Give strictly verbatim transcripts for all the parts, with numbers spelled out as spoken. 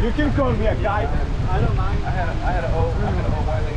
You keep calling me a guy. I don't mind. I had a, I had an old, I had an old white lady.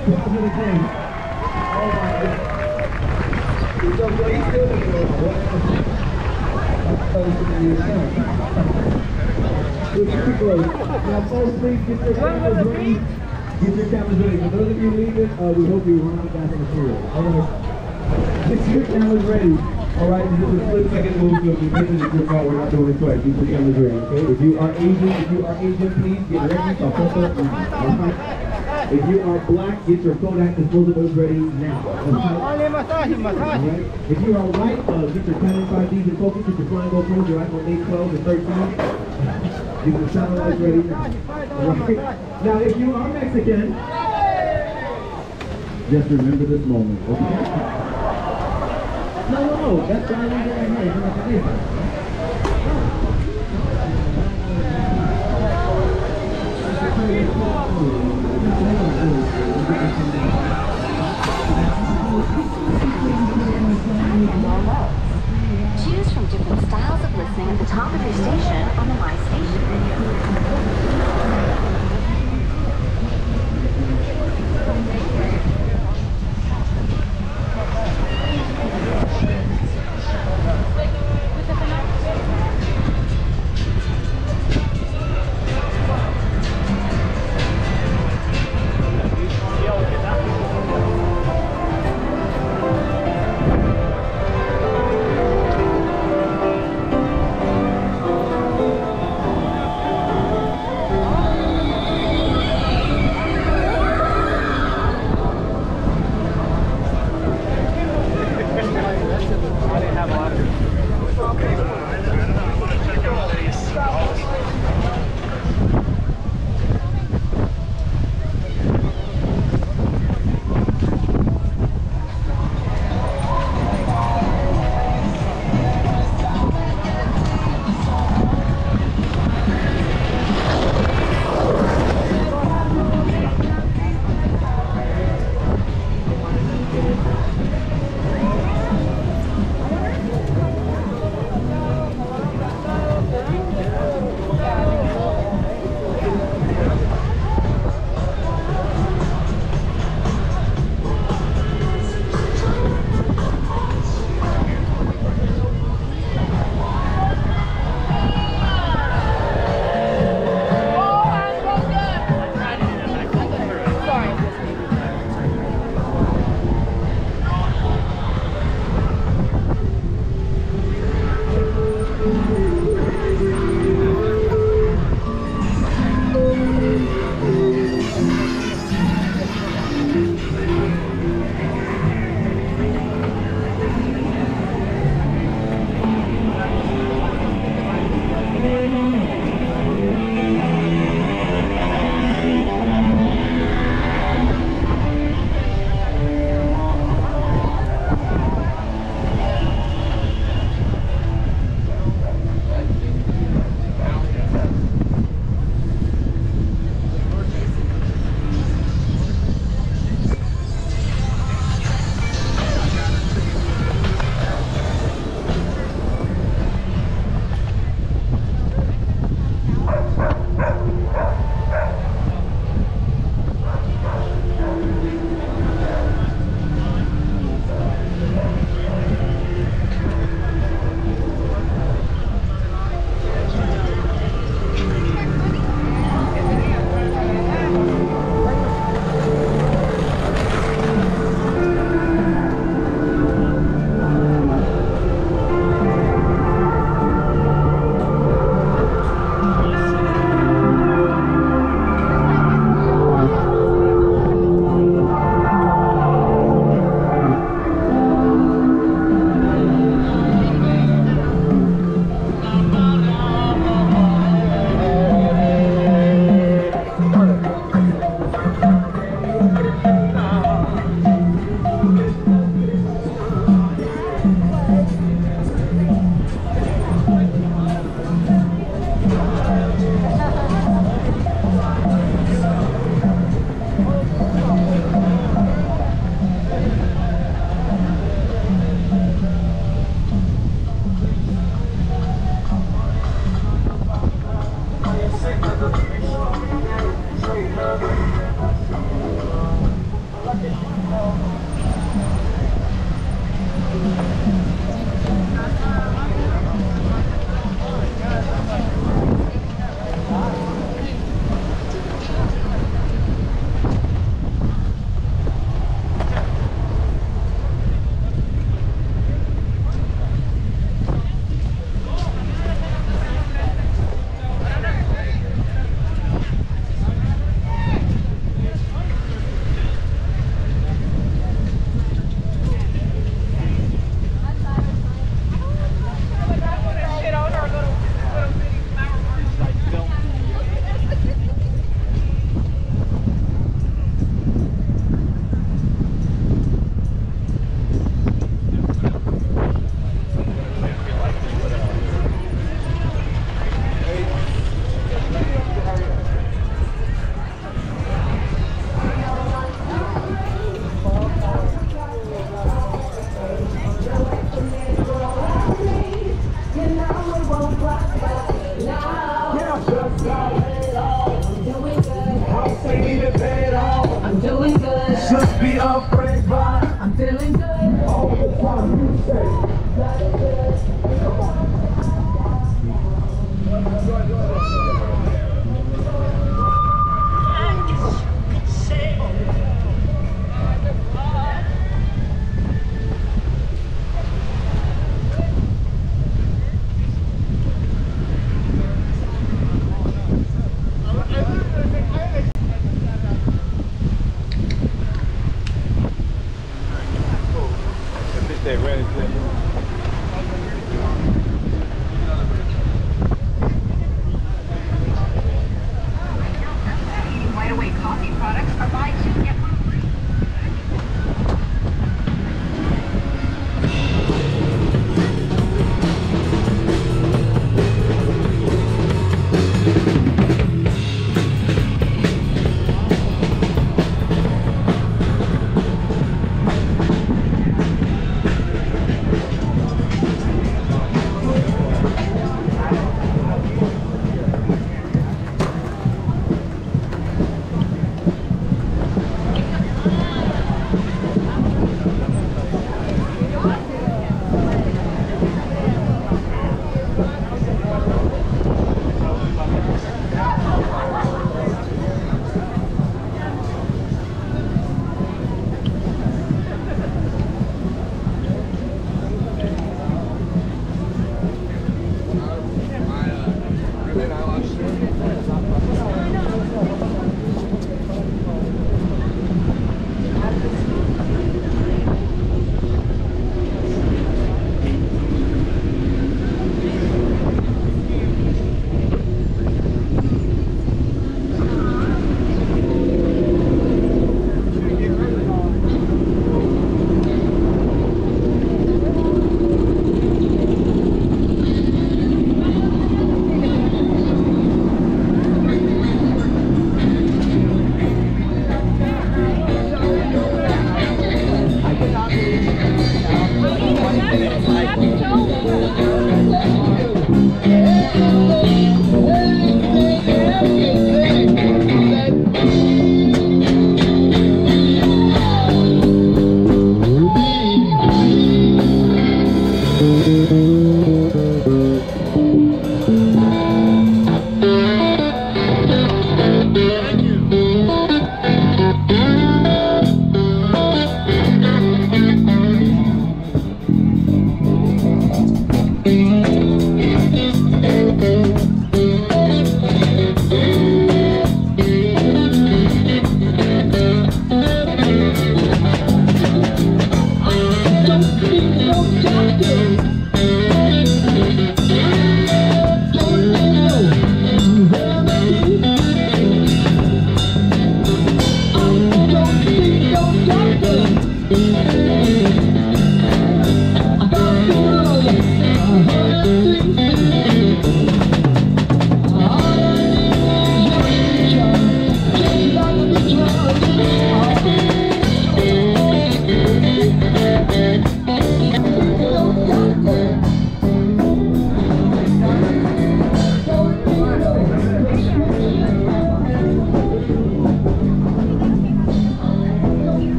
Get your cameras ready. For those of you leaving, uh, we hope you run out of gas material. Alright. Get your cameras ready. Alright, this is a split second move, so if you get into your car, we're not doing it twice. Get your cameras ready, okay? If you are Asian, if you are Asian, please get ready. I'll put that on. If you are black, get your Kodak disposables ready now. Alright? If you are white, uh, get your ten and five Ds in focus, get your flying gold phones, your iPhone eight, twelve, and thirteen. You can sound like ready now. Right. Now, if you are Mexican, just remember this moment, okay? No, no, no, that's why we're doing here. You're not going to do that. Choose from different styles of listening at the top of your station on the My Station. With the